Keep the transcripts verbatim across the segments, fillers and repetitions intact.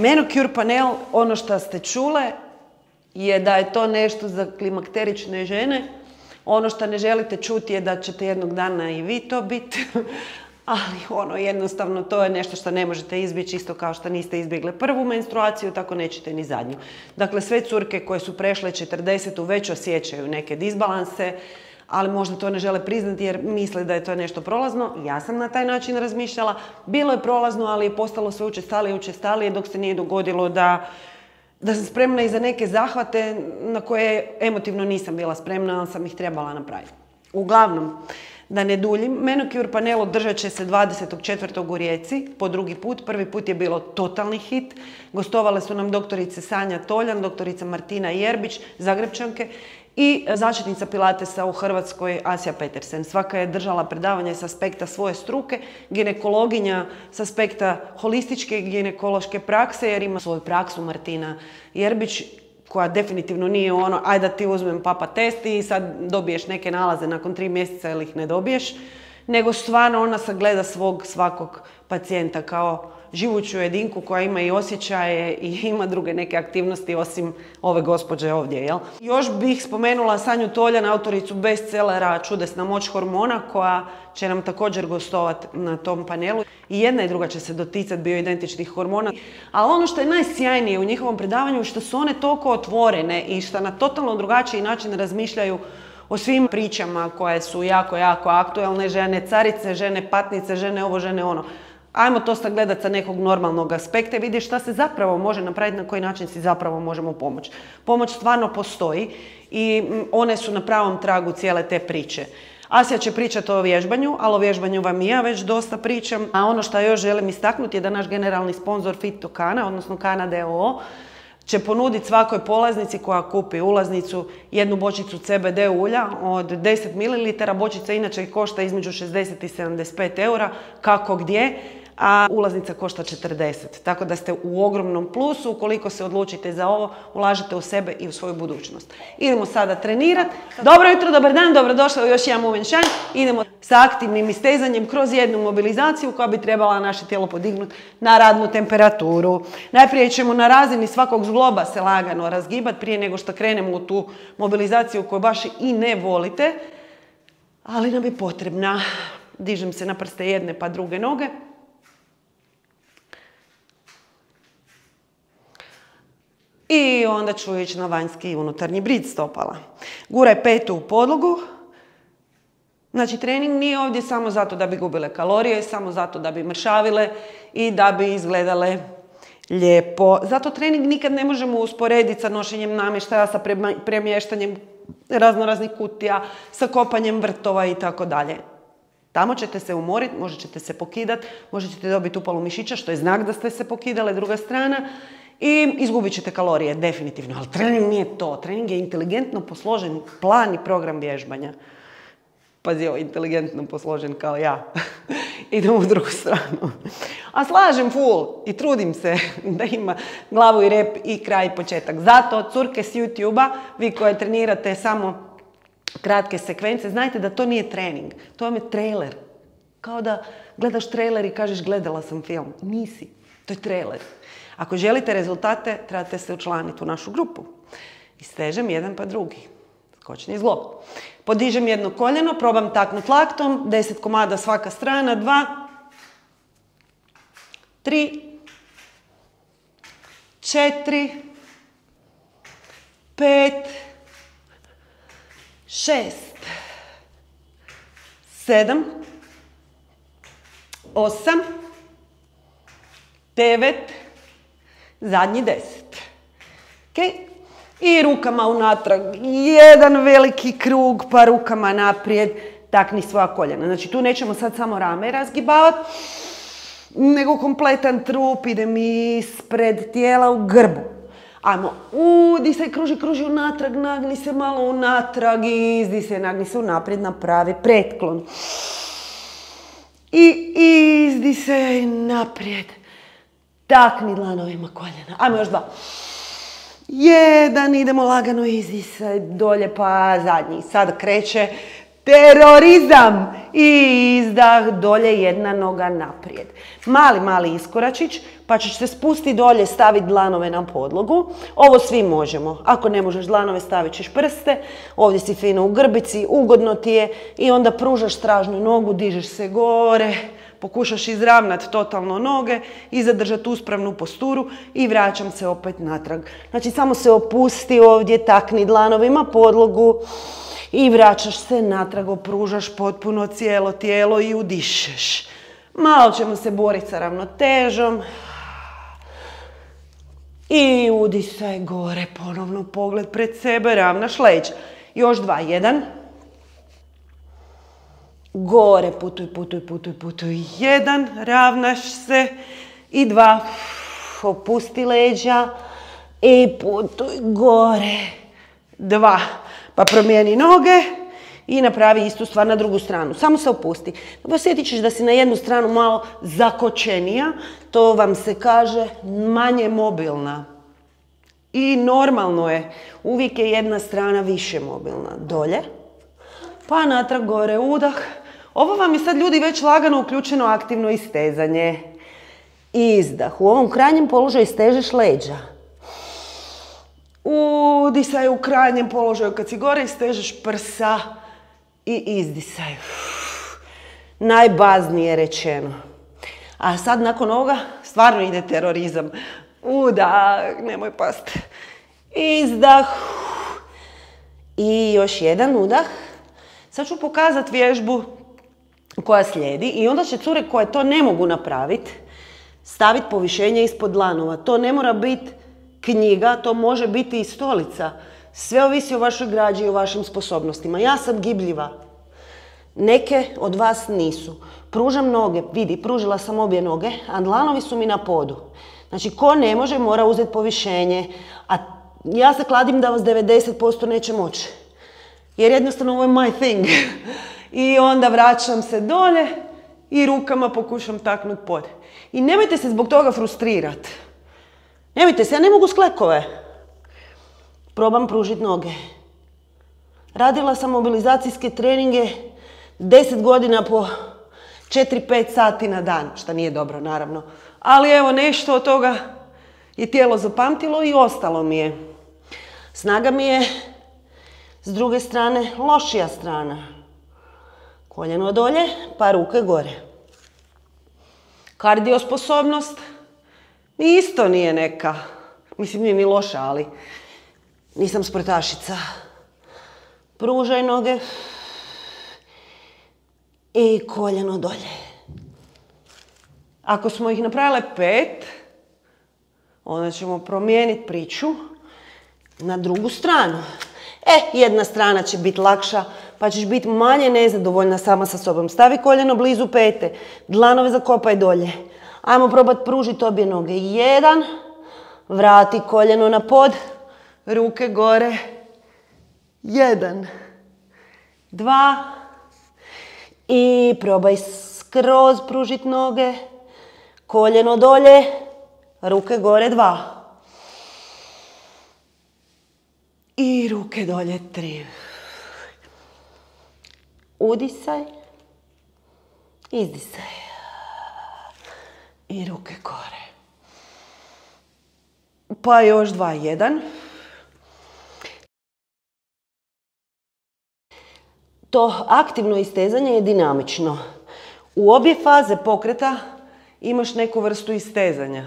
Meno cure panel, ono što ste čule, je da je to nešto za klimakterične žene. Ono što ne želite čuti je da ćete jednog dana i vi to biti. Ali ono, jednostavno, to je nešto što ne možete izbjeći, isto kao što niste izbjegle prvu menstruaciju, tako nećete ni zadnju. Dakle, sve curke koje su prešle četrdesetu već osjećaju neke disbalanse, ali možda to ne žele priznati jer misle da je to nešto prolazno. Ja sam na taj način razmišljala. Bilo je prolazno, ali je postalo sve učestalije i učestalije dok se nije dogodilo da, da sam spremna i za neke zahvate na koje emotivno nisam bila spremna, ali sam ih trebala napraviti. Uglavnom, da ne duljim, Meno cure panel održat će se dvadesetog četvrtog u Rijeci, po drugi put. Prvi put je bilo totalni hit. Gostovale su nam doktorice Sanja Toljan, doktorica Martina Jerbić, Zagrebčanke, i začetnica pilatesa u Hrvatskoj Asija Petersen. Svaka je držala predavanje s aspekta svoje struke, ginekologinja s aspekta holističke ginekološke prakse, jer ima svoju praksu Martina Jerbić, koja definitivno nije ono, aj da ti uzmem papa test i sad dobiješ neke nalaze nakon tri mjeseca ili ih ne dobiješ, nego stvarno ona sagleda svog svakog pacijenta kao živuću jedinku koja ima i osjećaje i ima druge neke aktivnosti osim ove gospođe ovdje, jel? Još bih spomenula Sanju Toljan, autoricu bestsellera Čudesna moć hormona, koja će nam također gostovati na tom panelu. I jedna i druga će se doticati bioidentičnih hormona. Ali ono što je najsjajnije u njihovom predavanju je što su one toliko otvorene i što na totalno drugačiji način razmišljaju o svim pričama koje su jako, jako aktuelne, žene carice, žene patnice, žene ovo, žene ono. Ajmo to sagledati sa nekog normalnog aspekta i vidjeti šta se zapravo može napraviti, na koji način si zapravo možemo pomoći. Pomoć stvarno postoji i one su na pravom tragu cijele te priče. Asija će pričati o vježbanju, ali o vježbanju vam i ja već dosta pričam. A ono što još želim istaknuti je da naš generalni sponzor Fit to Kana, odnosno Kana.DO, će ponuditi svakoj polaznici koja kupi ulaznicu jednu bočicu C B D ulja od deset mililitara. Bočica inače košta između šezdeset i sedamdeset pet eura, kako gdje, a ulaznica košta četrdeset. Tako da ste u ogromnom plusu. Ukoliko se odlučite za ovo, ulažite u sebe i u svoju budućnost. Idemo sada trenirati. Dobro jutro, dobar dan, dobrodošli u još jedan move and shine. Idemo sa aktivnim istezanjem kroz jednu mobilizaciju koja bi trebala naše tijelo podignuti na radnu temperaturu. Najprije ćemo na razini svakog zgloba se lagano razgibati prije nego što krenemo u tu mobilizaciju koju baš i ne volite, ali nam je potrebna. Dižem se na prste jedne pa druge noge. I onda ću ići na vanjski i unutarnji brid stopala. Guraj petu u podlogu. Znači, trening nije ovdje samo zato da bi gubile kalorije, samo zato da bi mršavile i da bi izgledale lijepo. Zato trening nikad ne možemo usporediti sa nošenjem namještaja, sa premještanjem raznoraznih kutija, sa kopanjem vrtova i tako dalje. Tamo ćete se umoriti, možda ćete se pokidati, možda ćete dobiti upalu mišića, što je znak da ste se pokidale, druga strana. I izgubit ćete kalorije, definitivno, ali trening nije to. Trening je inteligentno posložen plan i program vježbanja. Pazi, ovo, inteligentno posložen kao ja. Idem u drugu stranu. A slažem full i trudim se da ima glavu i rep i kraj i početak. Zato, curke s YouTube-a, vi koje trenirate samo kratke sekvence, znajte da to nije trening. To vam je trailer. Kao da gledaš trailer i kažeš gledala sam film. Nisi. To je trailer. Ako želite rezultate, trebate se učlaniti u našu grupu. Istežem jedan pa drugi. Skočni zglob. Podižem jedno koljeno, probam taknut laktom, deset komada svaka strana, dva, tri, četiri, pet, šest, sedam, osam, devet, zadnji deset. Ok? I rukama unatrag. Jedan veliki krug, pa rukama naprijed. Takni svoja koljena. Znači, tu nećemo sad samo rame razgibavati, nego kompletan trup. Idem ispred tijela u grbu. Ajmo, udisaj, kruži, kruži unatrag, nagni se malo unatrag, izdisaj, nagni se unaprijed, napravi pretklon. I izdisaj, naprijed. Takni dlanovima koljena. Ajmo još dva. Jedan, idemo lagano, izdisaj, dolje pa zadnji. Sad kreće terorizam. I izdah dolje, jedna noga naprijed. Mali, mali iskoračić, pa ćeš se spustiti dolje, staviti dlanove na podlogu. Ovo svi možemo. Ako ne možeš dlanove, stavit ćeš prste. Ovdje si fino u grbici, ugodno ti je. I onda pružaš stražnu nogu, dižeš se gore. Pokušaš izravnati totalno noge i zadržati uspravnu posturu i vraćam se opet natrag. Znači samo se opusti ovdje, takni dlanovima podlogu i vraćaš se natrag, opružaš potpuno cijelo tijelo i udišeš. Malo ćemo se boriti sa ravnotežom. I udisaj gore, ponovno pogled pred sebe, ravnaš leđa. Još dva, jedan. Gore, putuj, putuj, putuj, putuj. Jedan, ravnaš se. I dva, opusti leđa. I putuj gore. Dva. Pa promijeni noge i napravi istu stvar na drugu stranu. Samo se opusti. Osjetit ćeš da si na jednu stranu malo zakočenija. To vam se kaže manje mobilna. I normalno je. Uvijek je jedna strana više mobilna. Dolje. Pa natrag gore, udah. Ovo vam je sad, ljudi, već lagano uključeno aktivno istezanje. Izdah. U ovom krajnjem položaju istežeš leđa. Udisaj u krajnjem položaju kad si gore, istežeš prsa i izdisaj. Najbaznije rečeno. A sad nakon ovoga stvarno ide terorizam. Udah, nemoj past. Izdah. I još jedan udah. Sad ću pokazati vježbu koja slijedi i onda će cure koje to ne mogu napraviti staviti povišenje ispod dlanova. To ne mora biti knjiga, to može biti i stolica. Sve ovisi o vašoj građi i o vašim sposobnostima. Ja sam gibljiva. Neke od vas nisu. Pružam noge, vidi, pružila sam obje noge, a dlanovi su mi na podu. Znači, ko ne može, mora uzeti povišenje. A ja se kladim da vas devedeset posto neće moći. Jer jednostavno ovo je my thing. I onda vraćam se dolje i rukama pokušam taknuti pod. I nemojte se zbog toga frustrirati. Nemojte se, ja ne mogu sklekove. Probam pružiti noge. Radila sam mobilizacijske treninge deset godina po četiri do pet sati na dan, što nije dobro, naravno. Ali evo, nešto od toga je tijelo zapamtilo i ostalo mi je. Snaga mi je s druge strane lošija strana. Koljeno dolje, pa ruke gore. Kardio sposobnost mi isto nije neka. Mislim, nije ni loša, ali nisam sportašica. Pružaj noge i koljeno dolje. Ako smo ih napravile pet, onda ćemo promijeniti priču na drugu stranu. E, jedna strana će biti lakša, pa ćeš biti manje nezadovoljna sama sa sobom. Stavi koljeno blizu pete, dlanove zakopaj dolje. Ajmo probati pružiti obje noge. Jedan, vrati koljeno na pod, ruke gore. Jedan, dva i probaj skroz pružiti noge. Koljeno dolje, ruke gore, dva. I ruke dolje, tri. Udisaj, izdisaj. I ruke gore. Pa još dva, jedan. To aktivno istezanje je dinamično. U obje faze pokreta imaš neku vrstu istezanja.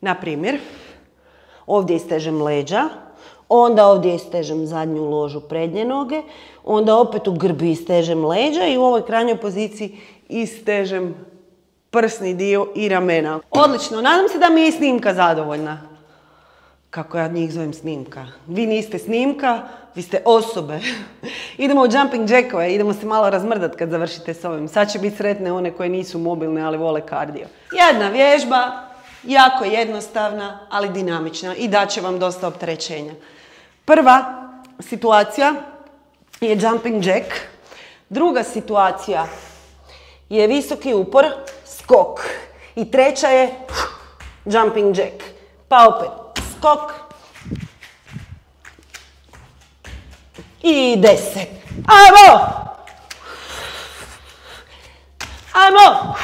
Naprimjer, ovdje istežem leđa, onda ovdje istežem zadnju ložu prednje noge, onda opet u grbi istežem leđa i u ovoj krajnjoj poziciji istežem prsni dio i ramena. Odlično, nadam se da mi je snimka zadovoljna. Kako ja njih zovem snimka? Vi niste snimka, vi ste osobe. Idemo u jumping jackove, idemo se malo razmrdati kad završite s ovim. Sad će biti sretne one koje nisu mobilne, ali vole kardio. Jedna vježba, jako jednostavna, ali dinamična i daće vam dosta opterećenja. Prva situacija je jumping jack. Druga situacija je visoki upor, skok. I treća je jumping jack. Pa opet skok. I deset. Ajmo! Ajmo!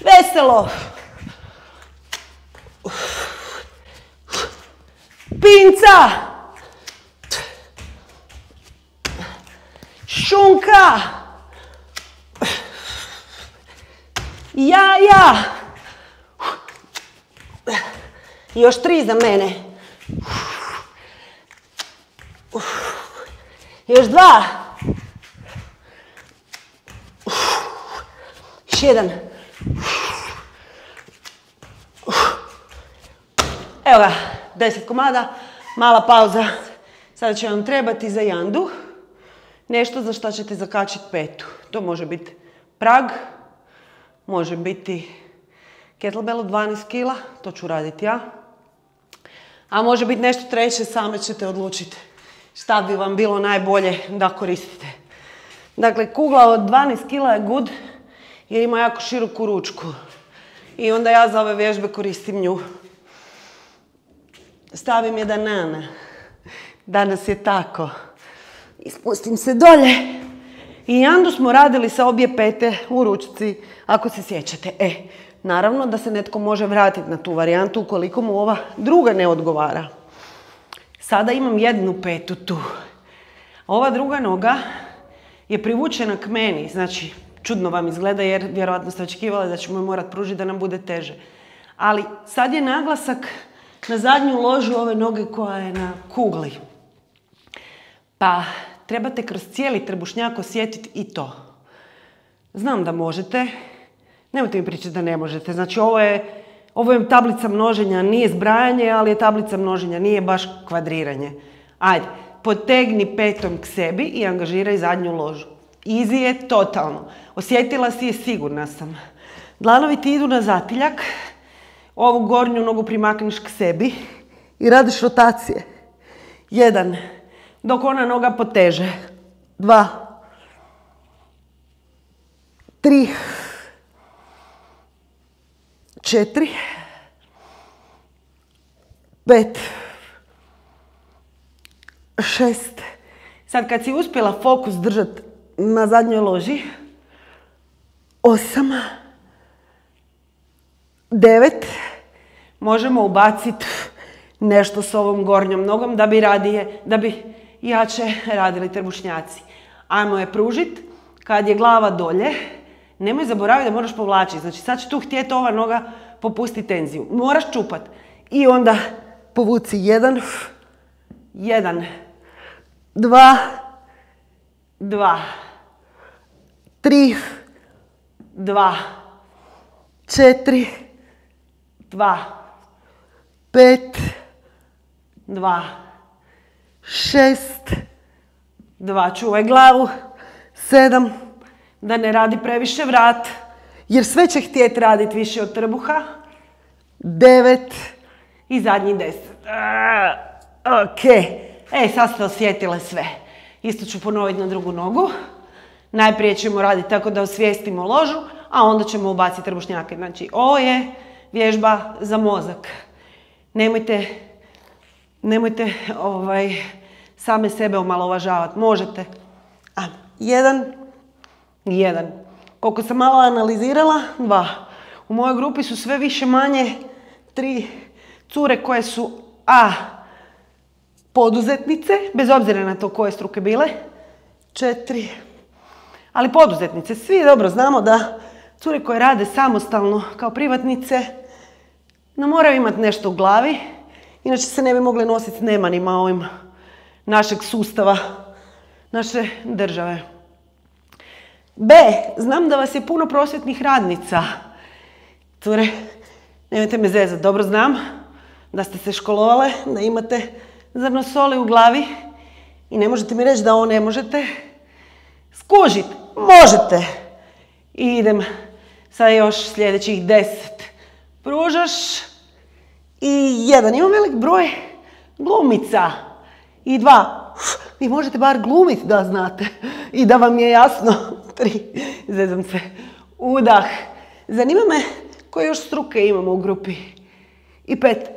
Veselo! Pinca! Šunka! Jaja! Još tri za mene. Još dva. Još jedan. Evo ga, deset komada, mala pauza. Sada će vam trebati za jandu nešto za što ćete zakačiti petu. To može biti prag, može biti kettlebell od dvanaest kila, to ću raditi ja. A može biti nešto treće, same ćete odlučiti šta bi vam bilo najbolje da koristite. Dakle, kugla od dvanaest kila je good jer ima jako široku ručku. I onda ja za ove vježbe koristim nju. Stavim je danana. Danas je tako. Ispustim se dolje. I jandu smo radili sa obje pete u ručci, ako se sjećate. E, naravno da se netko može vratiti na tu varijantu ukoliko mu ova druga ne odgovara. Sada imam jednu petu tu. Ova druga noga je privučena k meni. Znači, čudno vam izgleda jer vjerojatno ste očekivali da ćemo je morati pružiti da nam bude teže. Ali sad je naglasak na zadnju ložu ove noge koja je na kugli. Pa trebate kroz cijeli trbušnjak osjetiti i to. Znam da možete. Nemojte mi pričati da ne možete. Znači, ovo je, ovo je tablica množenja, nije zbrajanje, ali je tablica množenja, nije baš kvadriranje. Ajde, potegni petom k sebi i angažiraj zadnju ložu. Easy je totalno. Osjetila si je, sigurna sam. Dlanovi ti idu na zatiljak. Ovu gornju nogu primakneš k sebi i radiš rotacije. Jedan. Dok ona noga poteže. Dva. Tri. Četiri. Pet. Šest. Sad kad si uspjela fokus držati na zadnjoj loži. Osam. Devet. Možemo ubaciti nešto s ovom gornjom nogom da bi radije, da bi jače radili trbušnjaci. Ajmo je pružiti. Kad je glava dolje, nemoj zaboraviti da moraš povlačiti. Znači sad će tu htjeti ova noga popusti tenziju. Moraš čupat. I onda povuci jedan, jedan, dva, dva, tri, dva, četiri, dva, pet, dva, šest, dva, čuvaj glavu, sedam, da ne radi previše vrat, jer sve će htjeti raditi više od trbuha, devet i zadnji deset. Ok, e sad ste osjetile sve. Isto ću ponoviti na drugu nogu. Najprije ćemo raditi tako da osvijestimo ložu, a onda ćemo ubaciti trbušnjake. Znači, ovo je vježba za mozak. Nemojte, nemojte ovaj, same sebe omalovažavati. Možete. A, jedan, jedan. Koliko sam malo analizirala, dva. U mojoj grupi su sve više manje tri cure koje su a, poduzetnice, bez obzira na to koje struke bile, četiri. Ali poduzetnice, svi dobro znamo da cure koje rade samostalno kao privatnice ne moraju imati nešto u glavi, inače se ne bi mogli nositi s nemanima ovim našeg sustava, naše države. B, znam da vas je puno prosvjetnih radnica. Cure, nemojte me zezati, dobro znam da ste se školovale, da imate zrno soli u glavi i ne možete mi reći da ovo ne možete skužit. Možete. I idem sa još sljedećih deset. Pružaš i jedan. Imam velik broj glumica. I dva. Vi možete bar glumiti da znate i da vam je jasno. Tri. Zezam se. Udah. Zanima me koje još struke imamo u grupi. I pet.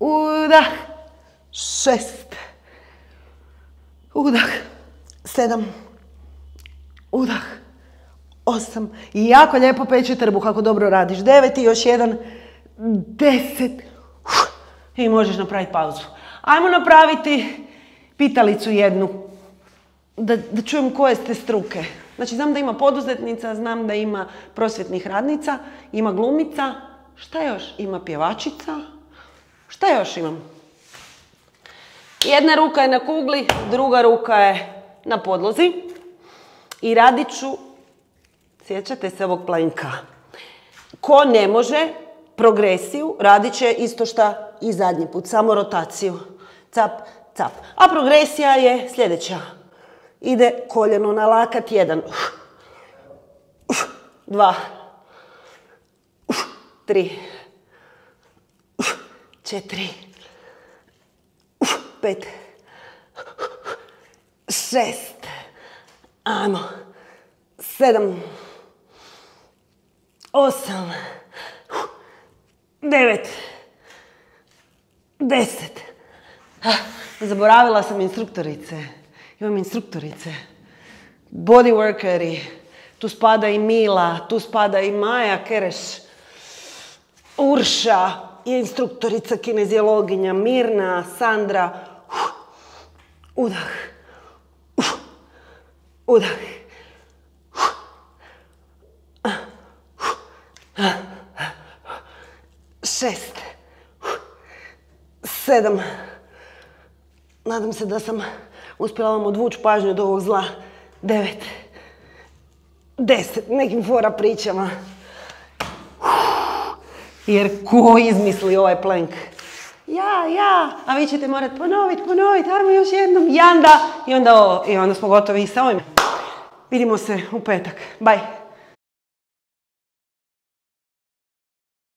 Udah. Šest. Udah. sedam, udah, osam, i jako lijepo peći trbuh ako dobro radiš, devet i još jedan, deset, i možeš napraviti pauzu. Ajmo napraviti pitalicu jednu, da, da čujem koje ste struke. Znači, znam da ima poduzetnica, znam da ima prosvjetnih radnica, ima glumica, šta još? Ima pjevačica, šta još imam? Jedna ruka je na kugli, druga ruka je na podlozi i radit ću, sjećate se ovog planka. Ko ne može progresiju, radit će isto šta i zadnji put, samo rotaciju. Cap, cap. A progresija je sljedeća. Ide koljeno na lakat, jedan, dva, tri, četiri, pet, šest, ajmo, sedam, osam, devet, deset. Zaboravila sam instruktorice. Imam instruktorice, bodyworkeri, tu spada i Mila, tu spada i Maja Keres, Urša je instruktorica, kinezijologinja, Mirna, Sandra, udah, udah, šest, sedam, nadam se da sam uspjela vam odvući pažnju od ovog zla. Devet. Deset. Nekim fora pričama. Jer ko izmisli ovaj plank? Ja, ja. A vi ćete morati ponoviti, ponoviti. Ajmo još jednom. Janda. I onda ovo. I onda smo gotovi i sa ovim. Vidimo se u petak. Bye.